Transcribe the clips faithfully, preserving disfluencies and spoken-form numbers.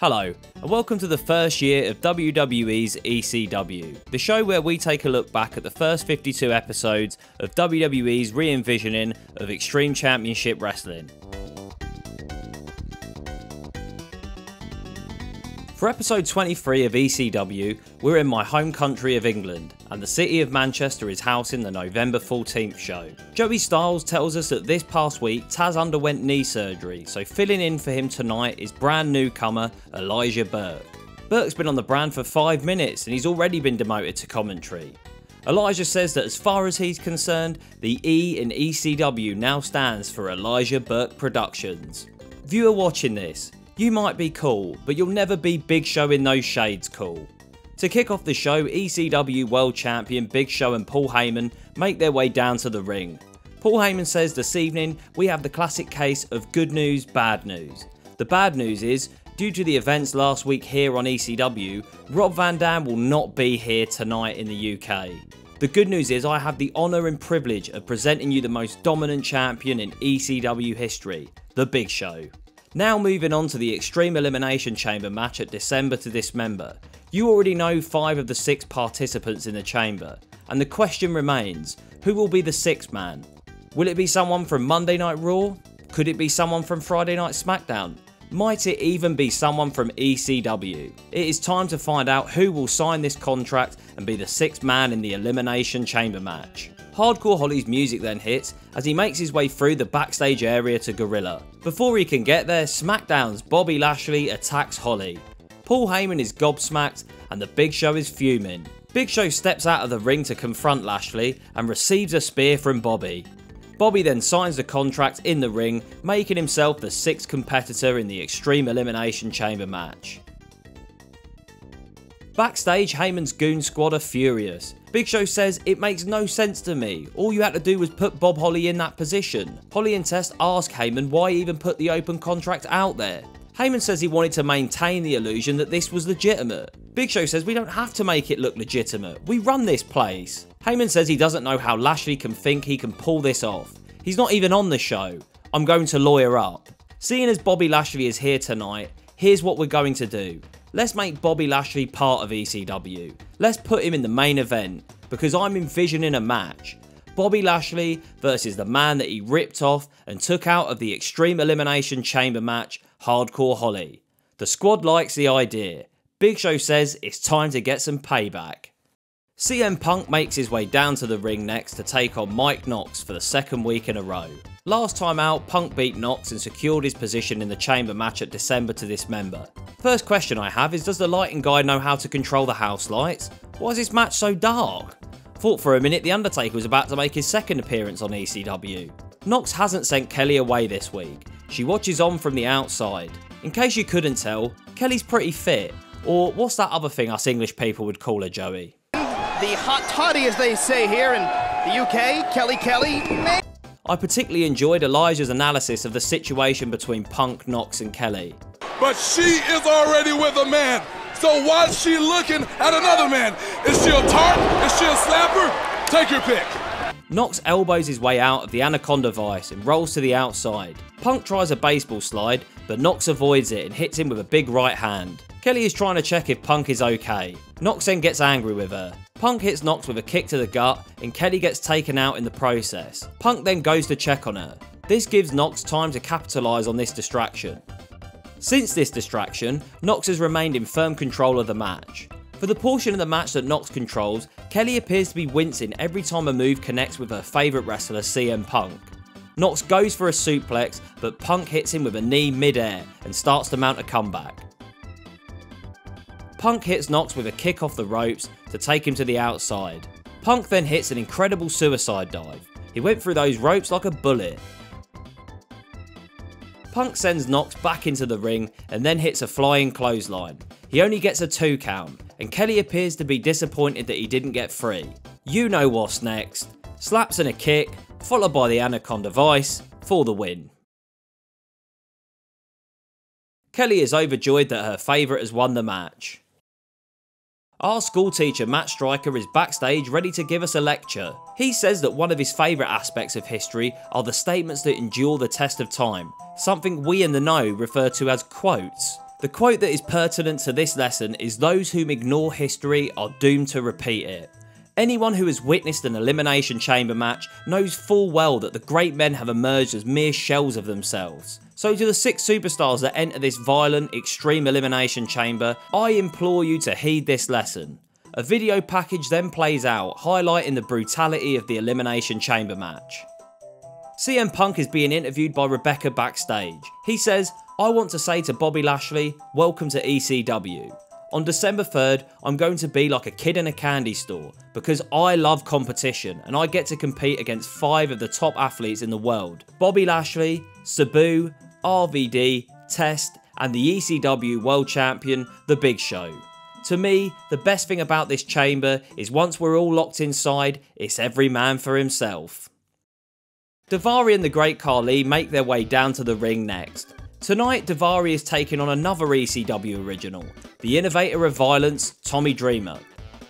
Hello, and welcome to the first year of W W E's E C W, the show where we take a look back at the first fifty-two episodes of W W E's re-envisioning of Extreme Championship Wrestling. For episode twenty-three of E C W, we're in my home country of England, and the city of Manchester is housing the November fourteenth show. Joey Styles tells us that this past week Taz underwent knee surgery, so filling in for him tonight is brand newcomer Elijah Burke. Burke's been on the brand for five minutes and he's already been demoted to commentary. Elijah says that as far as he's concerned, the E in E C W now stands for Elijah Burke Productions. Viewer watching this, you might be cool, but you'll never be Big Show in those shades cool. To kick off the show, E C W World Champion Big Show and Paul Heyman make their way down to the ring. Paul Heyman says this evening we have the classic case of good news, bad news. The bad news is, due to the events last week here on E C W, Rob Van Dam will not be here tonight in the U K. The good news is I have the honour and privilege of presenting you the most dominant champion in E C W history, the Big Show. Now moving on to the Extreme Elimination Chamber match at December to Dismember. You already know five of the six participants in the chamber, and the question remains, who will be the sixth man? Will it be someone from Monday Night Raw? Could it be someone from Friday Night SmackDown? Might it even be someone from E C W? It is time to find out who will sign this contract and be the sixth man in the Elimination Chamber match. Hardcore Holly's music then hits as he makes his way through the backstage area to Gorilla. Before he can get there, SmackDown's Bobby Lashley attacks Holly. Paul Heyman is gobsmacked and the Big Show is fuming. Big Show steps out of the ring to confront Lashley and receives a spear from Bobby. Bobby then signs the contract in the ring, making himself the sixth competitor in the Extreme Elimination Chamber match. Backstage, Heyman's goon squad are furious. Big Show says, "It makes no sense to me. All you had to do was put Bob Holly in that position." Holly and Test ask Heyman why he even put the open contract out there. Heyman says he wanted to maintain the illusion that this was legitimate. Big Show says we don't have to make it look legitimate, we run this place. Heyman says he doesn't know how Lashley can think he can pull this off. He's not even on the show. I'm going to lawyer up. Seeing as Bobby Lashley is here tonight, here's what we're going to do. Let's make Bobby Lashley part of E C W. Let's put him in the main event, because I'm envisioning a match. Bobby Lashley versus the man that he ripped off and took out of the Extreme Elimination Chamber match, Hardcore Holly. The squad likes the idea. Big Show says it's time to get some payback. C M Punk makes his way down to the ring next to take on Mike Knox for the second week in a row. Last time out, Punk beat Knox and secured his position in the chamber match at December to Dismember. First question I have is, does the lighting guy know how to control the house lights? Why is this match so dark? Thought for a minute The Undertaker was about to make his second appearance on E C W. Knox hasn't sent Kelly away this week. She watches on from the outside. In case you couldn't tell, Kelly's pretty fit. Or what's that other thing us English people would call her, Joey? The hot toddy, as they say here in the U K, Kelly Kelly. I particularly enjoyed Elijah's analysis of the situation between Punk, Knox and Kelly. But she is already with a man, so why is she looking at another man? Is she a tart? Is she a slapper? Take your pick. Knox elbows his way out of the anaconda vice and rolls to the outside. Punk tries a baseball slide, but Knox avoids it and hits him with a big right hand. Kelly is trying to check if Punk is okay. Knox then gets angry with her. Punk hits Knox with a kick to the gut and Kelly gets taken out in the process. Punk then goes to check on her. This gives Knox time to capitalise on this distraction. Since this distraction, Knox has remained in firm control of the match. For the portion of the match that Knox controls, Kelly appears to be wincing every time a move connects with her favourite wrestler C M Punk. Knox goes for a suplex, but Punk hits him with a knee mid-air and starts to mount a comeback. Punk hits Knox with a kick off the ropes to take him to the outside. Punk then hits an incredible suicide dive. He went through those ropes like a bullet. Punk sends Knox back into the ring and then hits a flying clothesline. He only gets a two count, and Kelly appears to be disappointed that he didn't get three. You know what's next. Slaps and a kick, followed by the Anaconda Vice for the win. Kelly is overjoyed that her favourite has won the match. Our school teacher Matt Stryker is backstage ready to give us a lecture. He says that one of his favourite aspects of history are the statements that endure the test of time, something we in the know refer to as quotes. The quote that is pertinent to this lesson is those whom ignore history are doomed to repeat it. Anyone who has witnessed an Elimination Chamber match knows full well that the great men have emerged as mere shells of themselves. So to the six superstars that enter this violent, extreme Elimination Chamber, I implore you to heed this lesson. A video package then plays out, highlighting the brutality of the Elimination Chamber match. C M Punk is being interviewed by Rebecca backstage. He says, "I want to say to Bobby Lashley, welcome to E C W. On December third, I'm going to be like a kid in a candy store because I love competition and I get to compete against five of the top athletes in the world. Bobby Lashley, Sabu, R V D, Test, and the E C W World Champion, The Big Show. To me, the best thing about this chamber is once we're all locked inside, it's every man for himself." Daivari and The Great Khali make their way down to the ring next. Tonight, Daivari is taking on another E C W original, the innovator of violence, Tommy Dreamer.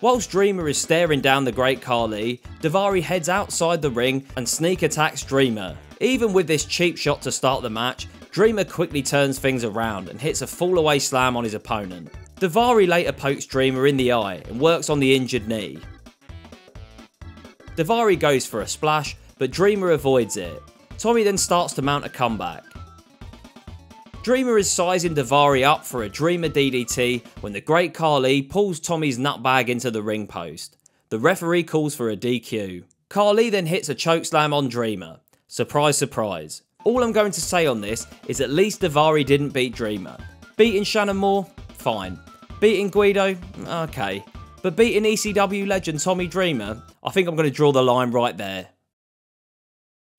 Whilst Dreamer is staring down The Great Khali, Daivari heads outside the ring and sneak attacks Dreamer. Even with this cheap shot to start the match, Dreamer quickly turns things around and hits a fallaway slam on his opponent. Daivari later pokes Dreamer in the eye and works on the injured knee. Daivari goes for a splash, but Dreamer avoids it. Tommy then starts to mount a comeback. Dreamer is sizing Daivari up for a Dreamer D D T when the Great Khali pulls Tommy's nutbag into the ring post. The referee calls for a D Q. Khali then hits a chokeslam on Dreamer. Surprise, surprise. All I'm going to say on this is at least Daivari didn't beat Dreamer. Beating Shannon Moore? Fine. Beating Guido? Okay. But beating E C W legend Tommy Dreamer? I think I'm going to draw the line right there.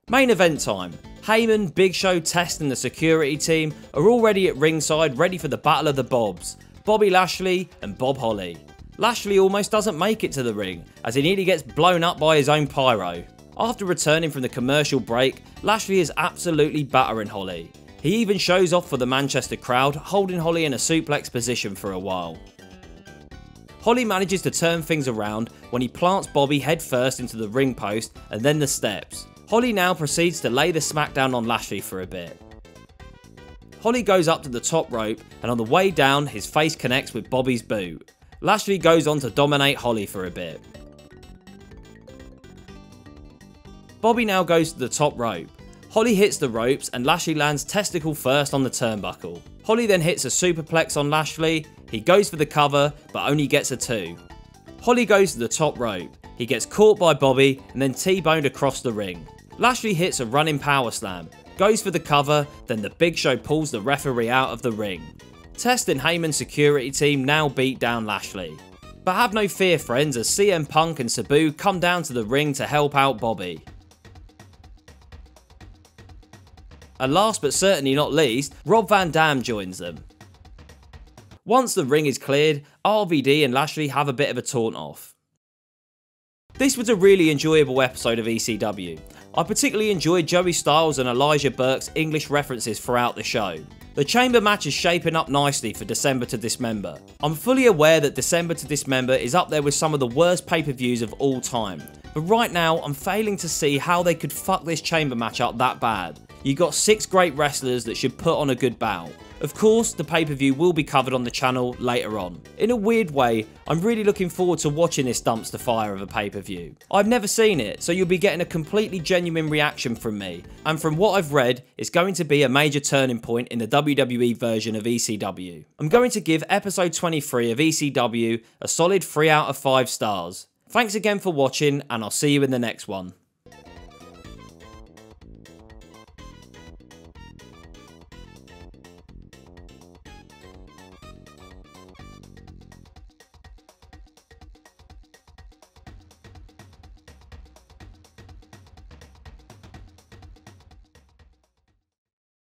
Main event time. Heyman, Big Show, Test and the security team are already at ringside ready for the Battle of the Bobs, Bobby Lashley and Bob Holly. Lashley almost doesn't make it to the ring as he nearly gets blown up by his own pyro. After returning from the commercial break, Lashley is absolutely battering Holly. He even shows off for the Manchester crowd, holding Holly in a suplex position for a while. Holly manages to turn things around when he plants Bobby headfirst into the ring post and then the steps. Holly now proceeds to lay the smackdown on Lashley for a bit. Holly goes up to the top rope and on the way down his face connects with Bobby's boot. Lashley goes on to dominate Holly for a bit. Bobby now goes to the top rope. Holly hits the ropes and Lashley lands testicle first on the turnbuckle. Holly then hits a superplex on Lashley. He goes for the cover but only gets a two. Holly goes to the top rope. He gets caught by Bobby and then T-boned across the ring. Lashley hits a running power slam, goes for the cover, then the Big Show pulls the referee out of the ring. Test and Heyman's security team now beat down Lashley. But have no fear friends as C M Punk and Sabu come down to the ring to help out Bobby. And last but certainly not least, Rob Van Dam joins them. Once the ring is cleared, R V D and Lashley have a bit of a taunt off. This was a really enjoyable episode of E C W. I particularly enjoyed Joey Styles and Elijah Burke's English references throughout the show. The chamber match is shaping up nicely for December to Dismember. I'm fully aware that December to Dismember is up there with some of the worst pay-per-views of all time, but right now I'm failing to see how they could fuck this chamber match up that bad. You got six great wrestlers that should put on a good bout. Of course, the pay-per-view will be covered on the channel later on. In a weird way, I'm really looking forward to watching this dumpster fire of a pay-per-view. I've never seen it, so you'll be getting a completely genuine reaction from me, and from what I've read, it's going to be a major turning point in the W W E version of E C W. I'm going to give episode twenty-three of E C W a solid three out of five stars. Thanks again for watching, and I'll see you in the next one.